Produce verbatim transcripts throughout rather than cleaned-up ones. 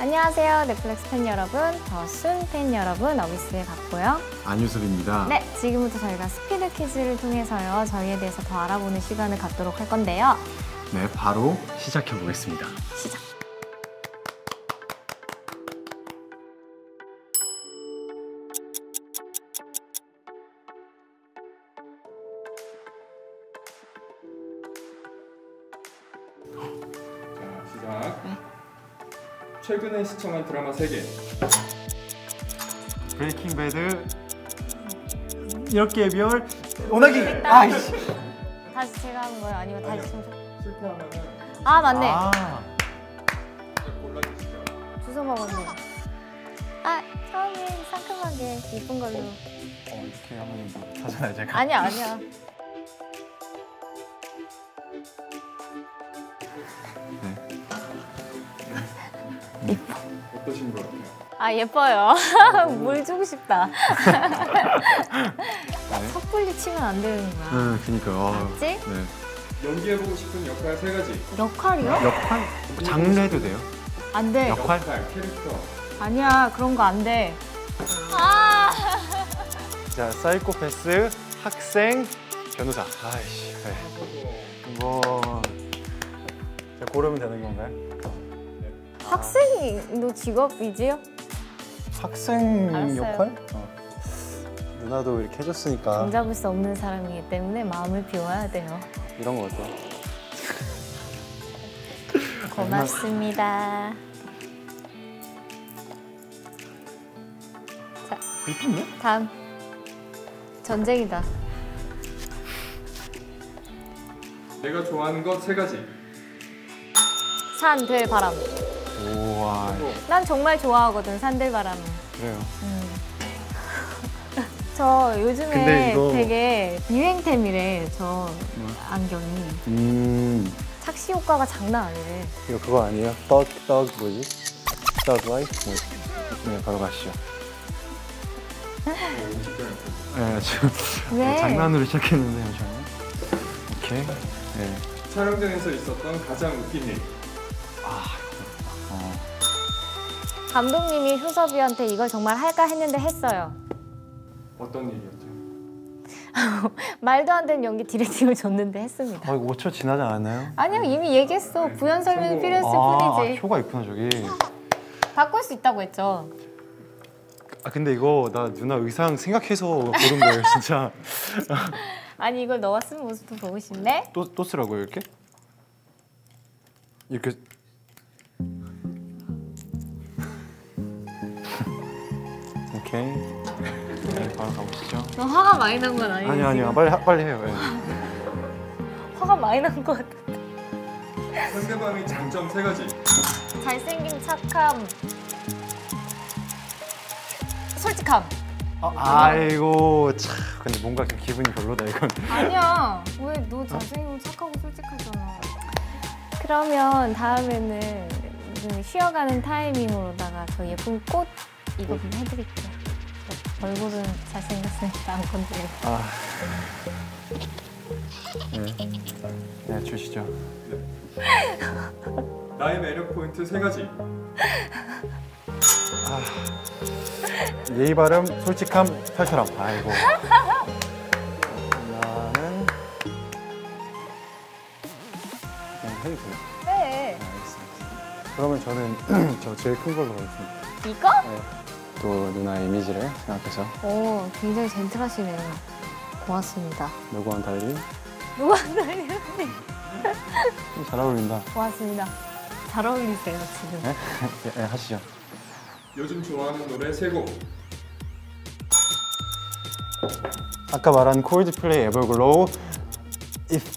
안녕하세요, 넷플릭스 팬 여러분, 더순 팬 여러분, 어비스의 박보영, 안유섭입니다. 네, 지금부터 저희가 스피드 퀴즈를 통해서요, 저희에 대해서 더 알아보는 시간을 갖도록 할 건데요. 네, 바로 시작해 보겠습니다. 시작! 자, 시작! 네. 최근에 시청한 드라마 세 개. 브레이킹 배드, 열 개별, 오나기! 아이씨! 다시 제가 한 거예요? 아니면 다시 아니요. 좀... 실패하면... 아, 맞네! 아. 주워 먹었네. 아, 처음엔 상큼하게 예쁜 걸로. 어, 어 이렇게 하면 사잖아요, 제가. 아니야, 아니야. 예뻐. 어떠신 것 같아요? 아, 예뻐요. 물 주고 싶다. 네? 섣불리 치면 안 되는 거야. 응, 네, 그니까. 맞지? 네. 연기해보고 싶은 역할 세 가지. 역할이요? 역할? 장르 해도 돼요? 안 돼. 역할? 역할, 캐릭터. 아니야, 그런 거 안 돼. 아! 자, 사이코패스, 학생, 변호사. 아이씨. 네. 뭐... 자, 고르면 되는 건가요? 학생도 직업이지요? 학생 알았어요. 역할? 어. 누나도 이렇게 해줬으니까 종잡을 수 없는 사람이기 때문에 마음을 비워야 돼요. 이런 거 어때요? 고맙습니다. 자, 다음 전쟁이다. 내가 좋아하는 것 세 가지. 산, 들, 바람. 우와. 난 정말 좋아하거든, 산들바람. 그래요? 음. 저 요즘에 이거... 되게 유행템이래, 저 음. 안경이. 음. 착시 효과가 장난 아니래. 이거 그거 아니에요? 떡, 떡, 뭐지? 떡, 와이? 네, 바로 가시죠. 네, 지금 네, 장난으로 시작했는데요, 저는. 오케이. 네. 촬영장에서 있었던 가장 웃긴 일. 아. 감독님이 효섭이한테 이걸 정말 할까 했는데 했어요. 어떤 일이었죠? 말도 안 되는 연기 디렉팅을 줬는데 했습니다. 아, 이거 오 초 지나지 않았나요? 아니요, 이미 얘기했어. 네, 부연 설명이 성공. 필요했을 아, 뿐이지. 아, 효과 있구나, 저기. 바꿀 수 있다고 했죠. 아, 근데 이거 나 누나 의상 생각해서 고른 거예요, 진짜. 아니, 이걸 너가 쓴 모습도 보고 싶네? 또, 또 쓰라고요, 이렇게? 이렇게? 오케이. 네, 바로 가보시죠. 너 화가 많이 난 건 아니지? 아니, 아니요. 빨리, 빨리 해요. 네. 화가 많이 난 것 같은데. 상대방의 장점 세 가지. 잘생김, 착함, 솔직함. 어, 아이고, 참. 근데 뭔가 좀 기분이 별로다, 이건. 아니야. 왜 너 잘생기고 착하고 솔직하잖아. 그러면 다음에는 좀 쉬어가는 타이밍으로다가 저 예쁜 꽃 이거 좀 해드릴게요. 얼굴은 잘생겼으니까 안 건드려요. 아. 네. 네, 주시죠. 네. 나의 매력 포인트 세 가지. 아. 예의 바름, 솔직함, 털털함. 아이고. 나는. 그냥 해도 돼요? 네. 알겠습니다. 그러면 저는 저 제일 큰 걸로 가겠습니다. 이거? 네. 또 누나의 이미지를 생각해서. 오, 굉장히 젠틀하시네요. 고맙습니다. 누구와는 달리? 누구와는 달리? 잘 어울린다. 고맙습니다. 잘 어울리세요, 지금. 네? 예, 예, 하시죠. 요즘 좋아하는 노래 세 곡. 아까 말한 콜드플레이, 에버글로우, If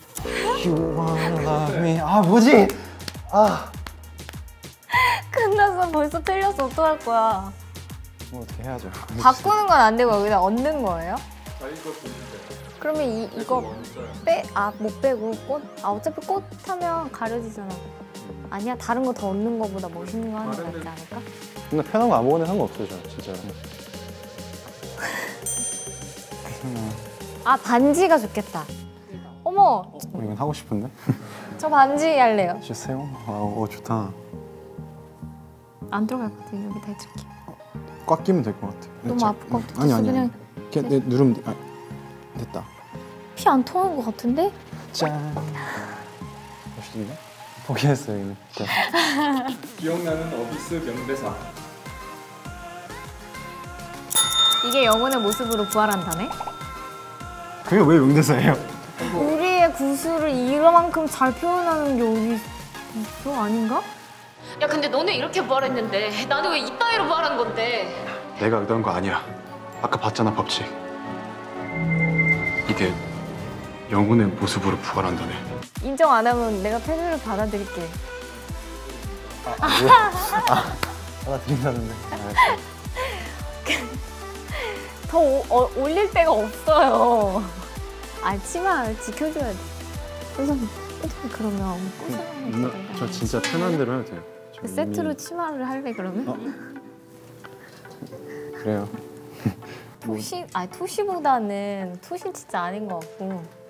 You Wanna Love Me. 아, 뭐지? 아. 끝나서 벌써 틀렸어. 어떡할 거야. 뭐 어떻게 해야죠. 바꾸는 건 안 되고 여기다 얹는 거예요? 자기 것도 있는데. 그러면 이, 이거 빼? 아, 못 빼고 꽃? 아, 어차피 꽃 하면 가려지잖아. 아니야, 다른 거 더 얹는 거보다 멋있는 거 하는 거 같지 않을까? 근데 편한 거 아무거나 상관없어요, 저 진짜. 아, 반지가 좋겠다. 어머! 어, 이건 하고 싶은데? 저 반지 할래요. 주세요. 아, 오, 좋다. 안 들어갈 것 같아요. 여기다 해줄게. 어, 꽉 끼면 될 것 같아. 너무 자, 아플 것 같아. 아니 아니. 그냥 이렇게 내, 누르면 돼. 아, 됐다. 피 안 통한 것 같은데? 짠. 멋있네. 포기했어요 이미. 기억나는 어비스 명대사. 이게 영혼의 모습으로 부활한다네? 그게 왜 명대사예요? 우리의 구슬을 이만큼 잘 표현하는 게 어디 있어? 아닌가? 야 근데 너네 이렇게 부활했는데 나는 왜 이따위로 부활한 건데? 내가 의도한 거 아니야. 아까 봤잖아 법칙. 이게 영혼의 모습으로 부활한다네. 인정 안 하면 내가 패널을 받아들일게. 아, 아, 아 받아들인다는데. 더 오, 어, 올릴 데가 없어요. 아, 치마 지켜줘야 돼. 선생님, 그러면 꼬소는 거. 저 진짜 편한 대로 해도 돼요. 그 세트로 이미... 치마를 할래, 그러면? 어. 그래요. 토시, 아니 토시보다는 토시 진짜 아닌 것 같고.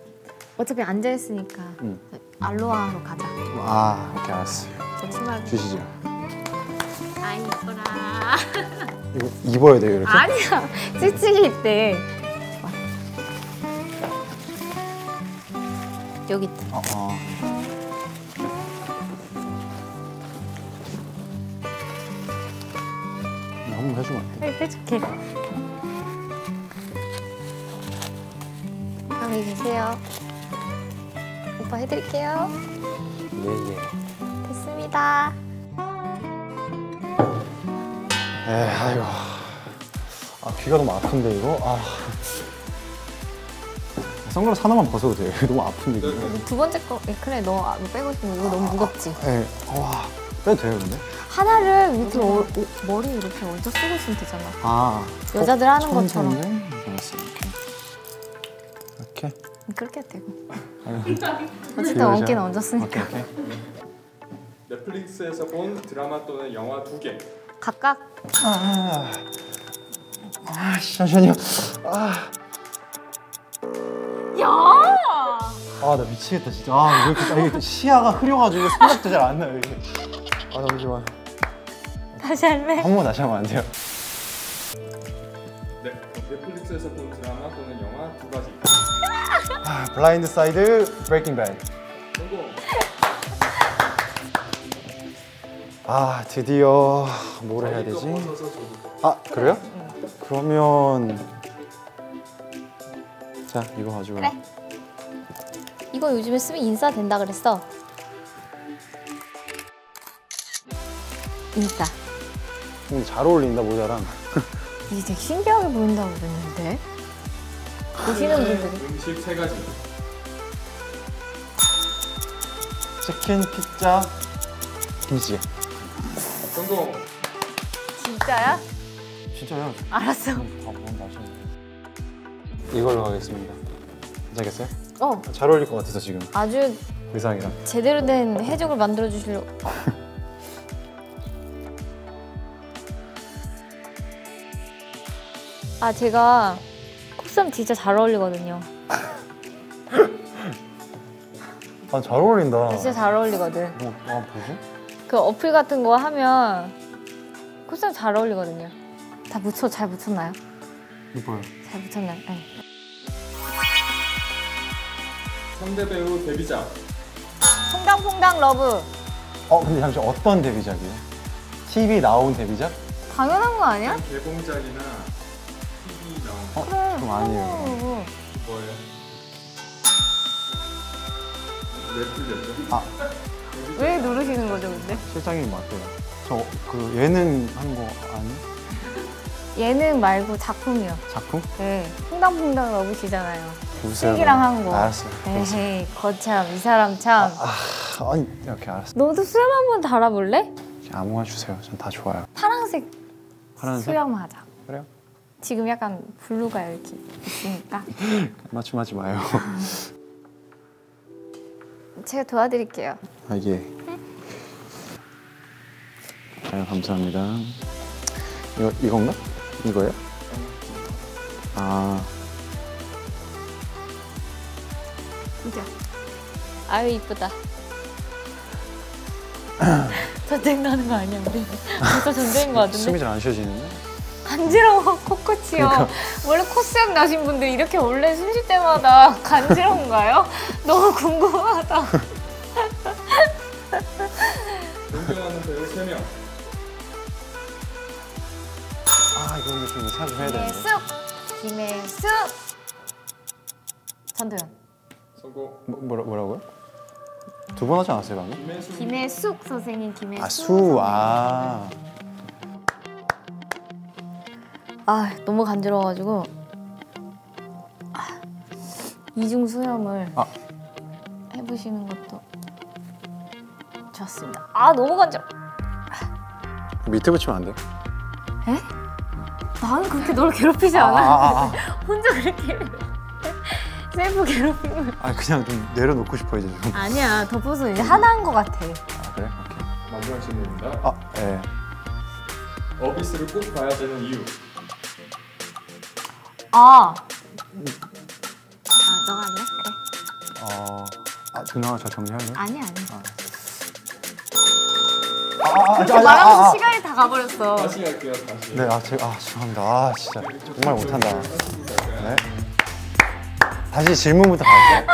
어차피 앉아있으니까 응. 알로아로 가자. 아, 오케이, 알았어요. 저 치마 주시죠. 아이, 이뻐라. 이거 입어야 돼요, 이렇게? 아니야, 찌찌기 있대. 여기 있다. 어, 어. 나 한번 해주면 안 돼? 네, 해줄게. 안녕히 계세요. 오빠 해드릴게요. 네, 네. 됐습니다. 에, 아이고. 아, 귀가 너무 아픈데, 이거? 아. 선글라스 하나만 벗어도 돼. 너무 아픈데, 이거. 네. 두 번째 거, 그래, 너 빼고 싶은데 이거 아, 너무 무겁지? 예. 와, 빼도 돼요, 근데? 하나를 밑으로, 어, 머리 이렇게 얹어 쓰고 있으면 되잖아. 아. 여자들 어, 하는 것처럼. 알았어, 이렇게. 이렇게? 그렇게 해도 되고. 어쨌든 얹기는 얹었으니까. 오케이, 오케이. 넷플릭스에서 본 드라마 또는 영화 두 개. 각각. 아, 아, 잠시만요. 아, 야. 아, 나 미치겠다 진짜. 아, 왜 이렇게, 이렇게 시야가 흐려가지고 생각도 잘 안 나요 이게. 아, 잠시만. 다시 할래? 한 번 다시 하면 안 돼요? 네, 넷플릭스에서 본 드라마 또는 영화 두 가지. 아, 블라인드 사이드, 브레이킹 배드. 성공. 아, 드디어 뭘 해야 되지? 아, 그래요? 응. 그러면 자, 이거 가지고 그래. 이거 요즘에 쓰면 인싸 된다 그랬어. 인싸. 근데 잘 어울린다, 모자랑. 이게 되게 신기하게 보인다고 그랬는데? 보시는 분들이. 음식 세 가지. 치킨, 피자, 김치찌개. 성공! 진짜야? 진짜요? 알았어. 아, 너무 맛있네. 이걸로 가겠습니다. 괜찮겠어요? 어. 잘 어울릴 것 같아서 지금. 아주 의상이랑. 제대로 된 해적을 만들어 주시려고. 아, 제가 콧삼 진짜 잘 어울리거든요. 아, 잘 어울린다. 진짜 잘 어울리거든. 뭐, 아, 뭐지? 그 어플 같은 거 하면 콧삼 잘 어울리거든요. 다 묻혀, 잘 묻혔나요? 이뻐요. 잘 묻혔나요? 네. 상대 배우 데뷔작. 퐁당퐁당 러브. 어, 근데 잠시 어떤 데뷔작이에요? 티비 나온 데뷔작? 당연한 거 아니야? 개봉작이나 티비 나온. 어, 그래, 그럼 아니에요. 뭐예요? 왜 풀렸죠? 아. 왜 누르시는 거죠, 근데? 실장님 맞대요. 저 그 예능 한 거 아니에요? 예능 말고 작품이요. 작품? 네. 퐁당퐁당 러브시잖아요. 슬기랑 한 거. 알았어요. 에헤이, 거참, 이 사람 참. 아, 아, 아니, 이렇게 알았어. 너도 수염 한번 달아볼래? 아무거나 주세요. 전 다 좋아요. 파란색, 파란색? 수염 하자. 그래요? 지금 약간 블루가 이렇게 있으니까. 맞춤하지 마요. 제가 도와드릴게요. 아, 예. 네? 아유, 감사합니다. 이거, 이건가? 이거요? 아. 이게. 아유, 이쁘다. 전쟁 나는 거 아니야 우리? 벌써 전쟁인 거 같은데? 숨이 잘 안 쉬어지는데? 간지러워 코끝이요. 그러니까. 원래 코수염 나신 분들 이렇게 원래 숨 쉴 때마다 간지러운가요? 너무 궁금하다. 존경하는 배우 세 명. 아 이거 이거 좀 찾아줘야 되는데. 김해숙! 김해숙! 전도연. 성공. 뭐, 뭐라, 뭐라고요? 두 번 하지 않았어요, 방금? 김해숙 선생님, 김해숙. 아, 수, 아. 아, 너무 간지러워가지고. 아, 이중 수염을 아. 해보시는 것도 좋습니다. 아, 너무 간지러워. 밑에 붙이면 안 돼요? 에? 나는 그렇게 너를 괴롭히지 않아. 아, 아, 아. 혼자 그렇게. 셀프 괴롭힘을. 아 그냥 좀 내려놓고 싶어 이제 좀. 아니야 덮어서 이제 하나인 것 같아. 아 그래? 오케이. 마지막 질문입니다. 아 예. 어비스를 꼭 봐야 되는 이유. 아. 음. 아 너가 아니야? 그래. 어. 아 누나가 잘 정리하네. 아니 아니. 아. 그렇게 말하면서 시간이 다 가버렸어. 다시 갈게요 다시. 네 아 제가 아 죄송합니다. 아 진짜 정말 못한다. 네. 다시 질문부터 갈게요.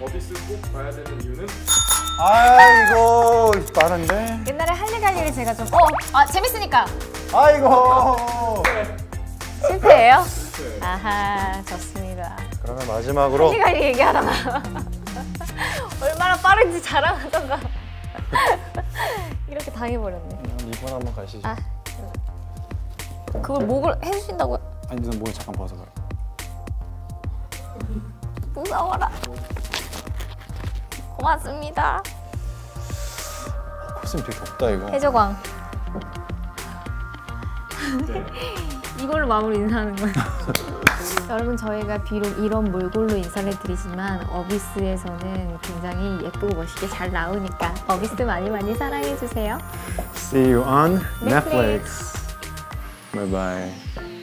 어비스 꼭 봐야 되는 이유는? 아이고 빠른데? 옛날에 할리갈리를 제가 좀 어! 아 재밌으니까! 아이고! 실패예요? 실패. 아하 좋습니다. 그러면 마지막으로 할리갈리 얘기하다가 얼마나 빠른지 자랑하던가 이렇게 당해버렸네. 이번 한번 가시죠. 아, 그걸 목을 해주신다고요? 아니 누나 목을 잠깐 봐서 그래. 무서워라. 고맙습니다. 코스는 되게 좁다 이거. 해적왕. 네. 이걸로 마무리 인사하는 거예요. 여러분 저희가 비록 이런 몰골로 인사를 드리지만 어비스에서는 굉장히 예쁘고 멋있게 잘 나오니까 어비스 많이 많이 사랑해주세요. See you on Netflix. Netflix. Bye bye.